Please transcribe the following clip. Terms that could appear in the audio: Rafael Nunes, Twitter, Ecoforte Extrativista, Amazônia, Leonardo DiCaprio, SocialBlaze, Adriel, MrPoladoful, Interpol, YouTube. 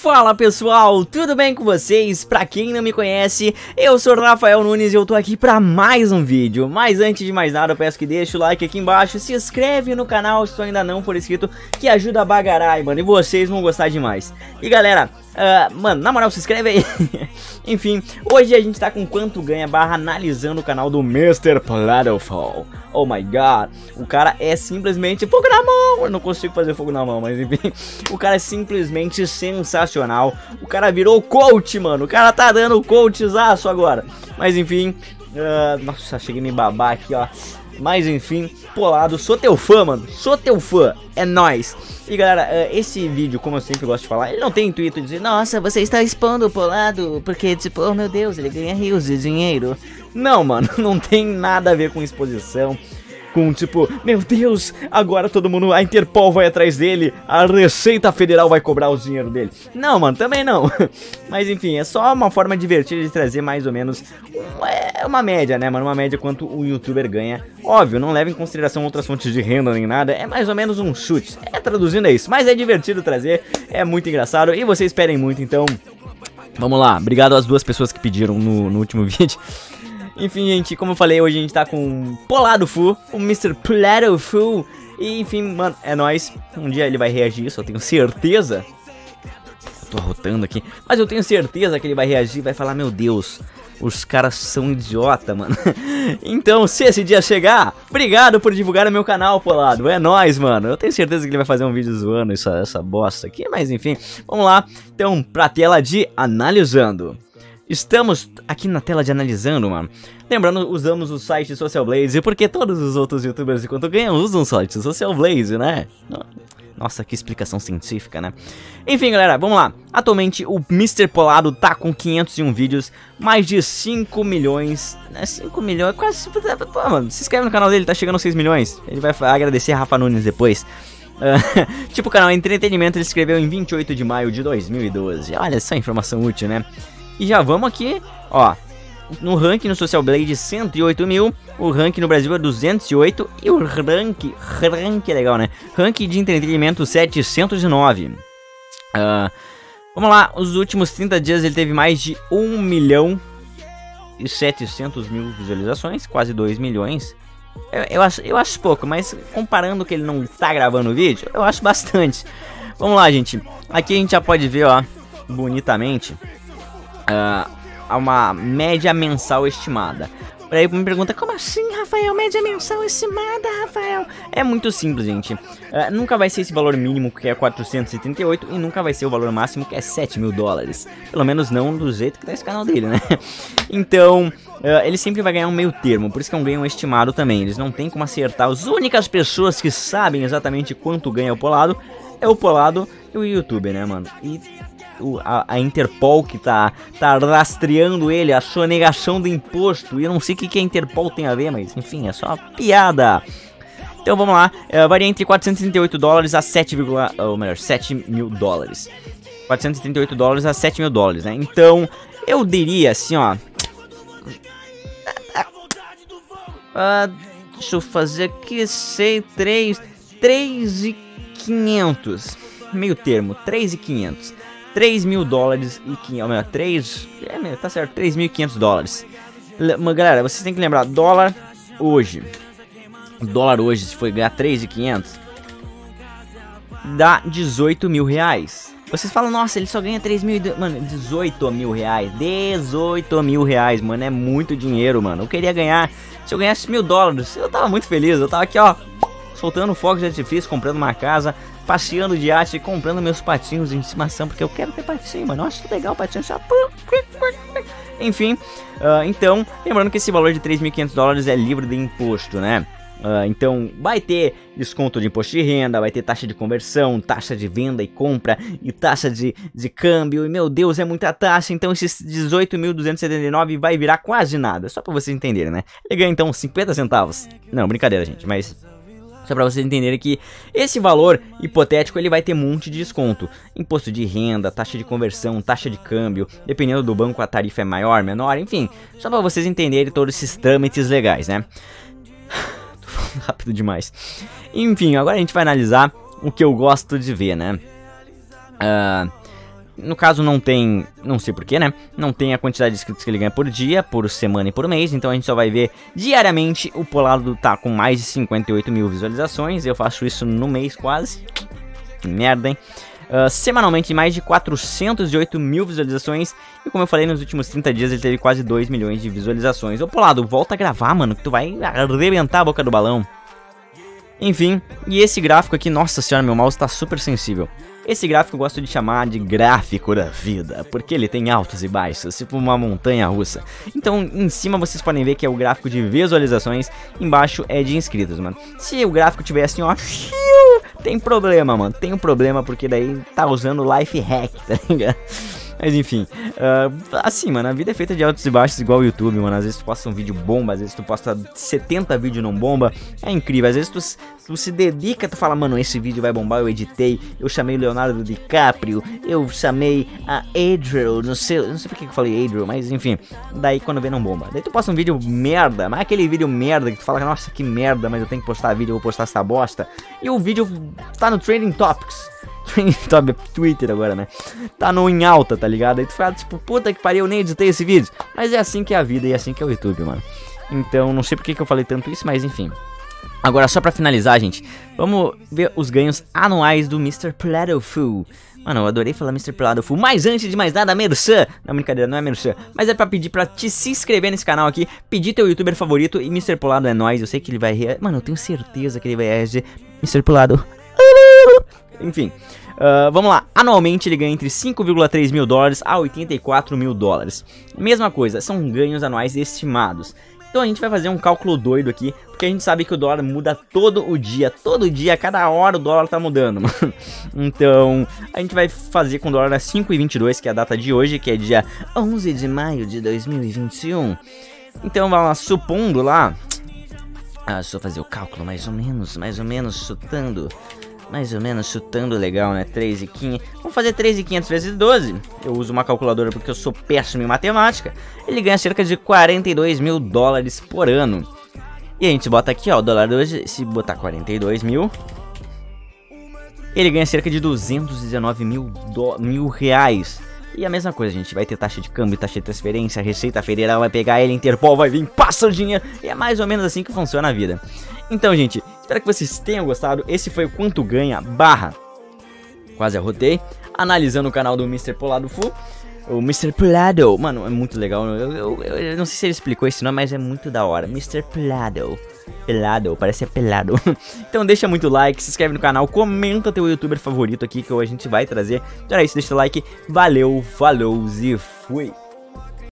Fala pessoal, tudo bem com vocês? Pra quem não me conhece, eu sou Rafael Nunes e eu tô aqui pra mais um vídeo. Mas antes de mais nada, eu peço que deixe o like aqui embaixo, se inscreve no canal se tu ainda não for inscrito, que ajuda a bagarai, mano, e vocês vão gostar demais. E galera, mano, na moral, se inscreve aí. Enfim, hoje a gente tá com quanto ganha barra analisando o canal do MrPoladoful. Oh my god, o cara é simplesmente fogo na mão. Eu não consigo fazer fogo na mão, mas enfim, o cara é simplesmente sensacional. O cara virou coach, mano. O cara tá dando coachzaço agora. Mas enfim, nossa, cheguei a me babar aqui, ó. Mas enfim, Polado, sou teu fã, mano. Sou teu fã, é nóis. E galera, esse vídeo, como eu sempre gosto de falar, ele não tem intuito de dizer, nossa, você está expondo o Polado, porque tipo, oh meu Deus, ele ganha rios de dinheiro. Não, mano, não tem nada a ver com exposição. Com tipo, meu Deus, agora todo mundo, a Interpol vai atrás dele, a Receita Federal vai cobrar o dinheiro dele. Não, mano, também não. Mas enfim, é só uma forma divertida de trazer mais ou menos uma média, né, mano? Uma média quanto o youtuber ganha. Óbvio, não leva em consideração outras fontes de renda nem nada, é mais ou menos um chute. É, traduzindo é isso, mas é divertido trazer, é muito engraçado e vocês esperem muito, então vamos lá. Obrigado às duas pessoas que pediram no último vídeo. Enfim, gente, como eu falei, hoje a gente tá com Poladoful, o MrPoladoful. E enfim, mano, é nóis. Um dia ele vai reagir, só tenho certeza. Eu tô arrotando aqui. Mas eu tenho certeza que ele vai reagir e vai falar, meu Deus, os caras são idiota, mano. Então, se esse dia chegar, obrigado por divulgar o meu canal, Polado. É nóis, mano. Eu tenho certeza que ele vai fazer um vídeo zoando essa bosta aqui. Mas enfim, vamos lá. Então, pra tela de analisando. Estamos aqui na tela de analisando, mano. Lembrando, usamos o site SocialBlaze, porque todos os outros youtubers, enquanto ganham, usam o site SocialBlaze, né? Nossa, que explicação científica, né? Enfim, galera, vamos lá. Atualmente, o Mr. Polado tá com 501 vídeos, mais de 5 milhões... Né? 5 milhões, quase... Pô, mano, se inscreve no canal dele, tá chegando aos 6 milhões. Ele vai agradecer a Rafa Nunes depois. Tipo, o canal Entretenimento, ele escreveu em 28 de maio de 2012. Olha, essa informação útil, né? E já vamos aqui, ó, no ranking no SocialBlaze 108 mil, o ranking no Brasil é 208 e o ranking é legal, né? Ranking de entretenimento 709. Vamos lá, os últimos 30 dias ele teve mais de 1 milhão e 700 mil visualizações, quase 2 milhões. Eu acho pouco, mas comparando que ele não tá gravando o vídeo, eu acho bastante. Vamos lá, gente. Aqui a gente já pode ver, ó, bonitamente... a uma média mensal estimada. Aí me pergunta, como assim, Rafael? Média mensal estimada, Rafael? É muito simples, gente. Nunca vai ser esse valor mínimo, que é 438, e nunca vai ser o valor máximo, que é 7 mil dólares. Pelo menos não do jeito que tá esse canal dele, né? Então, ele sempre vai ganhar um meio termo, por isso que é um ganho estimado também. Eles não tem como acertar. As únicas pessoas que sabem exatamente quanto ganha o Polado, é o Polado e o YouTube, né, mano? E... A Interpol que tá rastreando ele, a sonegação do imposto. E eu não sei o que a Interpol tem a ver, mas enfim, é só uma piada. Então vamos lá, varia entre 438 dólares a 7 mil dólares. 438 dólares a 7 mil dólares, né? Então, eu diria assim, ó, deixa eu fazer aqui, sei, 3.500. Meio termo, 3.500. 3 mil dólares e 500, 3, tá certo, 3.500 dólares. Galera, vocês têm que lembrar, dólar hoje. Dólar hoje, se for ganhar 3.500, dá 18 mil reais. Vocês falam, nossa, ele só ganha 3 mil, mano, 18 mil reais, 18 mil reais, mano, é muito dinheiro, mano. Eu queria ganhar, se eu ganhasse $1000, eu tava muito feliz, eu tava aqui, ó, soltando fogos de artifício, comprando uma casa, passeando de arte e comprando meus patinhos de estimação, porque eu quero ter patinho, mano. Eu acho legal o patinho. Só... Enfim, então, lembrando que esse valor de 3.500 dólares é livre de imposto, né? Então, vai ter desconto de imposto de renda, vai ter taxa de conversão, taxa de venda e compra, e taxa de câmbio, e meu Deus, é muita taxa. Então, esses 18.279 vai virar quase nada, só pra vocês entenderem, né? Ele ganha, então, 50 centavos. Não, brincadeira, gente, mas... Só pra vocês entenderem que esse valor hipotético ele vai ter um monte de desconto. Imposto de renda, taxa de conversão, taxa de câmbio. Dependendo do banco a tarifa é maior, menor, enfim. Só pra vocês entenderem todos esses trâmites legais, né? Tô falando rápido demais. Enfim, agora a gente vai analisar o que eu gosto de ver, né? no caso não tem, não sei porquê, né? Não tem a quantidade de inscritos que ele ganha por dia, por semana e por mês. Então a gente só vai ver diariamente. O Polado tá com mais de 58 mil visualizações. Eu faço isso no mês quase. Que merda, hein? Semanalmente mais de 408 mil visualizações. E como eu falei, nos últimos 30 dias ele teve quase 2 milhões de visualizações. Ô Polado, volta a gravar, mano, que tu vai arrebentar a boca do balão. Enfim, e esse gráfico aqui, nossa senhora, meu mouse tá super sensível. Esse gráfico eu gosto de chamar de gráfico da vida, porque ele tem altos e baixos, tipo uma montanha russa. Então em cima vocês podem ver que é o gráfico de visualizações, embaixo é de inscritos, mano. Se o gráfico tivesse assim, ó... Tem problema, mano, tem um problema, porque daí tá usando life hack, tá ligado? Mas enfim, assim, mano, a vida é feita de altos e baixos, igual o YouTube, mano. Às vezes tu posta um vídeo bomba, às vezes tu posta 70 vídeos não bomba, é incrível. Às vezes tu se dedica, tu fala, mano, esse vídeo vai bombar, eu editei, eu chamei o Leonardo DiCaprio, eu chamei a Adriel, não sei porque que eu falei Adriel, mas enfim, daí quando vê não bomba. Daí tu posta um vídeo merda, mas aquele vídeo merda que tu fala, nossa, que merda, mas eu tenho que postar vídeo, eu vou postar essa bosta, e o vídeo tá no Trending Topics. Top Twitter agora, né? Tá no em alta, tá ligado? Aí tu fala, tipo, puta que pariu, eu nem editei esse vídeo. Mas é assim que é a vida e é assim que é o YouTube, mano. Então, não sei porque que eu falei tanto isso, mas enfim. Agora, só pra finalizar, gente, vamos ver os ganhos anuais do MrPoladoful. Mano, eu adorei falar MrPoladoful, mas antes de mais nada, merchan. Não, brincadeira, não é merchan, mas é pra pedir pra te se inscrever nesse canal aqui, pedir teu youtuber favorito, e MrPolado é nóis. Eu sei que ele vai reagir, mano, eu tenho certeza que ele vai reagir. MrPolado. Enfim, vamos lá. Anualmente ele ganha entre 5,3 mil dólares a 84 mil dólares. Mesma coisa, são ganhos anuais estimados. Então a gente vai fazer um cálculo doido aqui, porque a gente sabe que o dólar muda todo dia, a cada hora o dólar tá mudando, mano. Então, a gente vai fazer com o dólar a 5,22, que é a data de hoje, que é dia 11 de maio de 2021. Então, vamos lá, supondo lá... Ah, só fazer o cálculo mais ou menos, chutando... Mais ou menos, chutando legal, né? 3,5. Vamos fazer 3,500 vezes 12. Eu uso uma calculadora porque eu sou péssimo em matemática. Ele ganha cerca de 42 mil dólares por ano. E a gente bota aqui, ó, o dólar de hoje. Se botar 42 mil, ele ganha cerca de 219 mil reais. E a mesma coisa, gente, vai ter taxa de câmbio, taxa de transferência, a Receita Federal vai pegar ele, Interpol vai vir, passa o dinheiro. E é mais ou menos assim que funciona a vida. Então, gente, espero que vocês tenham gostado. Esse foi o Quanto Ganha / quase arrotei, analisando o canal do MrPoladoful. O MrPolado, mano, é muito legal. Eu não sei se ele explicou esse nome, mas é muito da hora. MrPolado. Pelado, parece é pelado. Então deixa muito like, se inscreve no canal, comenta teu youtuber favorito aqui que hoje a gente vai trazer. Então é isso, deixa o like. Valeu, falou e fui.